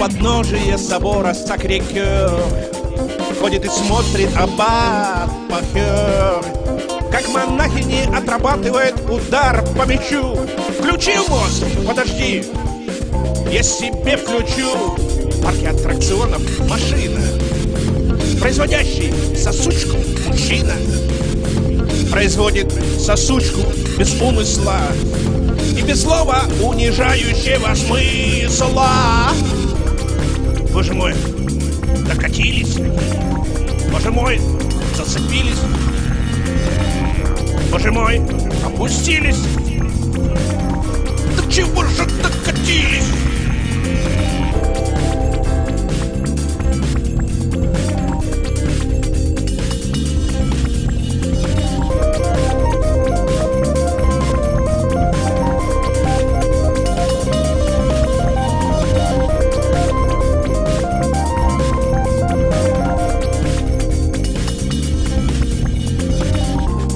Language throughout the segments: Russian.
Подножие собора Сакре-Кёр ходит и смотрит аббат Пахер, как монахини отрабатывает удар по мячу. Включил мозг, подожди, я себе включу. В парке аттракционов машина, производящий сосучку мужчина, производит сосучку без умысла и без слова унижающего смысла. Боже мой, докатились. Боже мой, зацепились. Боже мой, опустились. До чего же докатились?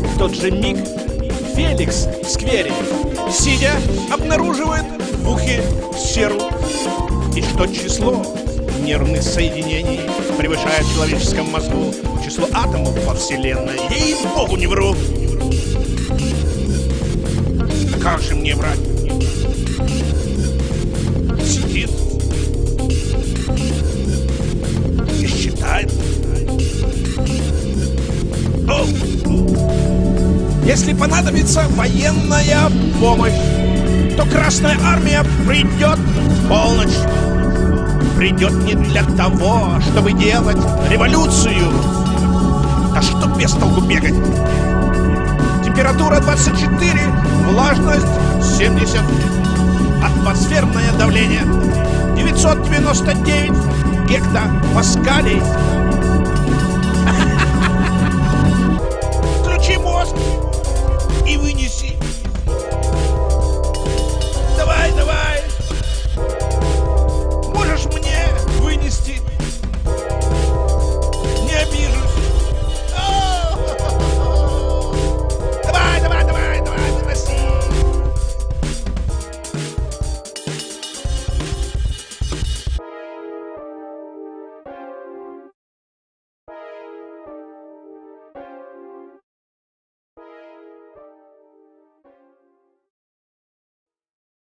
В тот же миг Феликс в сквере, сидя, обнаруживает в ухе серу, и что число нервных соединений превышает в человеческом мозгу число атомов во вселенной. Ей-богу, не вру! А как же мне врать? Сидит и считает. Если понадобится военная помощь, то Красная Армия придет в полночь. Придет не для того, чтобы делать революцию. Да что без толку бегать? Температура 24, влажность 70, атмосферное давление 999 гектопаскалей.